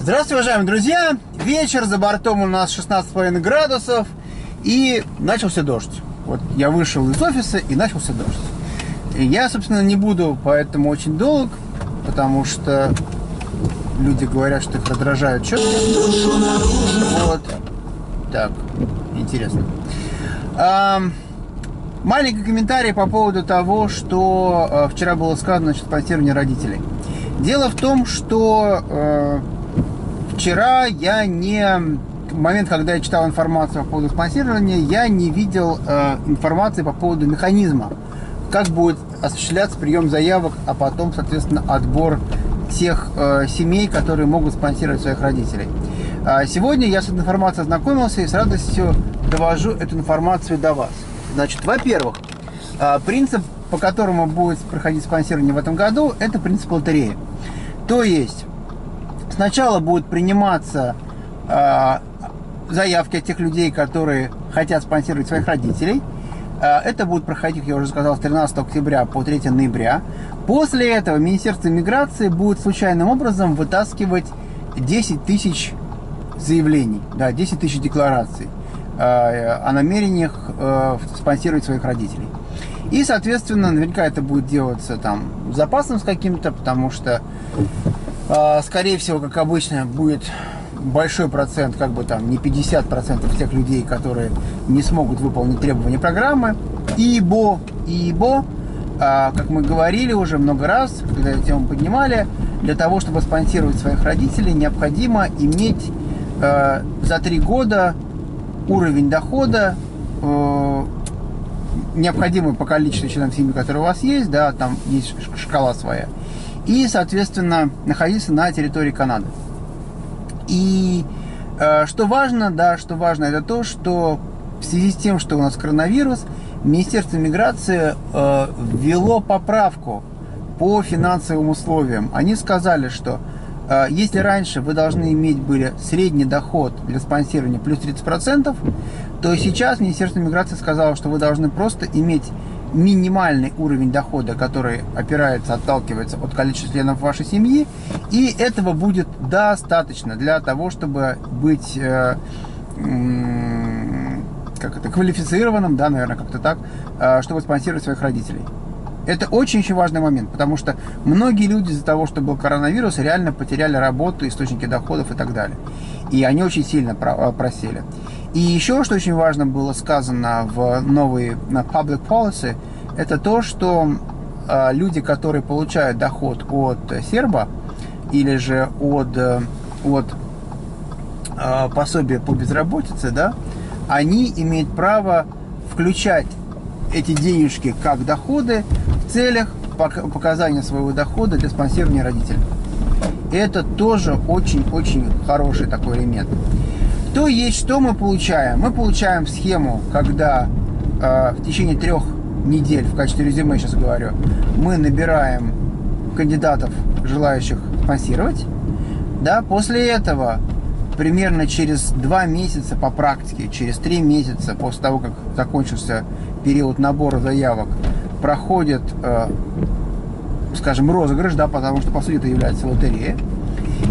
Здравствуйте, уважаемые друзья! Вечер, за бортом у нас 16,5 градусов и начался дождь. Вот я вышел из офиса и начался дождь. И я, собственно, не буду поэтому очень долг, потому что люди говорят, что их раздражают четко. Вот. Так, интересно. Маленький комментарий по поводу того, что вчера было сказано насчет спонсирования родителей. Дело в том, что... Вчера я в момент, когда я читал информацию по поводу спонсирования, я не видел информации по поводу механизма, как будет осуществляться прием заявок, а потом, соответственно, отбор тех семей, которые могут спонсировать своих родителей. Сегодня я с этой информацией ознакомился и с радостью довожу эту информацию до вас. Значит, во-первых, принцип, по которому будет проходить спонсирование в этом году, это принцип лотереи. То есть... Сначала будут приниматься заявки от тех людей, которые хотят спонсировать своих родителей. Это будет проходить, я уже сказал, с 13 октября по 3 ноября. После этого Министерство миграции будет случайным образом вытаскивать 10 тысяч заявлений, да, 10 тысяч деклараций о намерениях спонсировать своих родителей. И, соответственно, наверняка это будет делаться там с запасом с каким-то, потому что... Скорее всего, как обычно, будет большой процент, как бы там не 50% тех людей, которые не смогут выполнить требования программы. Ибо, как мы говорили уже много раз, когда эту тему поднимали, для того, чтобы спонсировать своих родителей, необходимо иметь за 3 года уровень дохода, необходимый по количеству членов семьи, которые у вас есть, да, там есть шкала своя. И, соответственно, находиться на территории Канады. И что важно, это то, что в связи с тем, что у нас коронавирус, Министерство миграции ввело поправку по финансовым условиям. Они сказали, что если раньше вы должны иметь были средний доход для спонсирования плюс 30%, то сейчас Министерство миграции сказало, что вы должны просто иметь минимальный уровень дохода, который опирается, отталкивается от количества членов вашей семьи, и этого будет достаточно для того, чтобы быть квалифицированным, да, наверное, как-то так, чтобы спонсировать своих родителей. Это очень-очень важный момент, потому что многие люди из-за того, что был коронавирус, реально потеряли работу, источники доходов и так далее. И они очень сильно просели. И еще, что очень важно было сказано в новой public policy, это то, что люди, которые получают доход от серба или же от пособия по безработице, да, они имеют право включать эти денежки как доходы в целях показания своего дохода для спонсирования родителей. Это тоже очень-очень хороший такой элемент. То есть, что мы получаем? Мы получаем схему, когда в течение 3 недель, в качестве резюме сейчас говорю, мы набираем кандидатов, желающих спонсировать. Да? После этого, примерно через 2 месяца по практике, через 3 месяца после того, как закончился период набора заявок, проходит, скажем, розыгрыш, да, потому что, по сути, это является лотерея.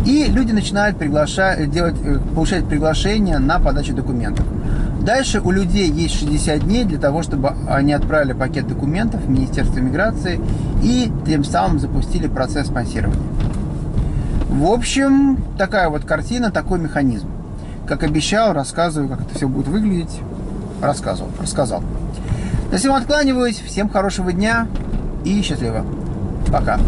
И люди начинают получать приглашения на подачу документов. Дальше у людей есть 60 дней для того, чтобы они отправили пакет документов в Министерство миграции и тем самым запустили процесс спонсирования. В общем, такая вот картина, такой механизм. Как обещал, рассказываю, как это все будет выглядеть. Рассказал. На всем откланиваюсь. Всем хорошего дня и счастливо. Пока.